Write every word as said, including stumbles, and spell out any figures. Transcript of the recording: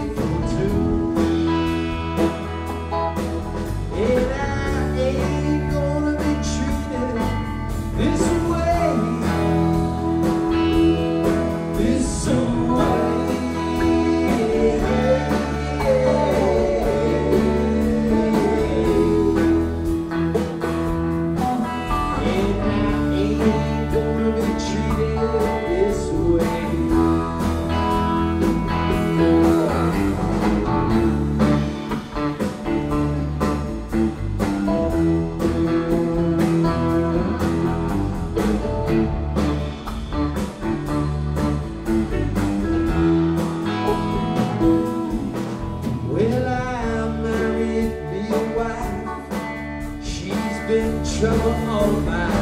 faithful to. And I ain't gonna be treated this way, this way. And I ain't gonna be treated this way. Trouble all my